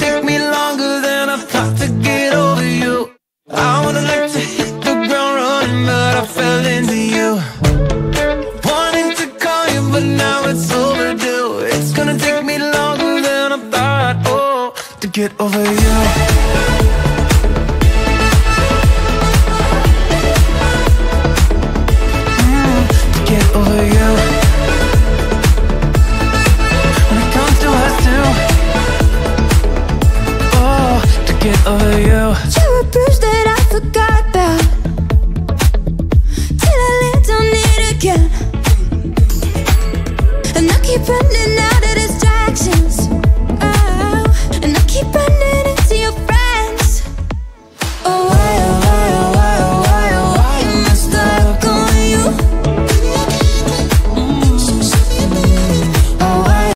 gonna take me longer than I thought to get over you. I would've liked to hit the ground running, but I fell into you. Wanting to call you, but now it's overdue. It's gonna take me longer than I thought, oh, to get over you. Over you. You proved that I forgot.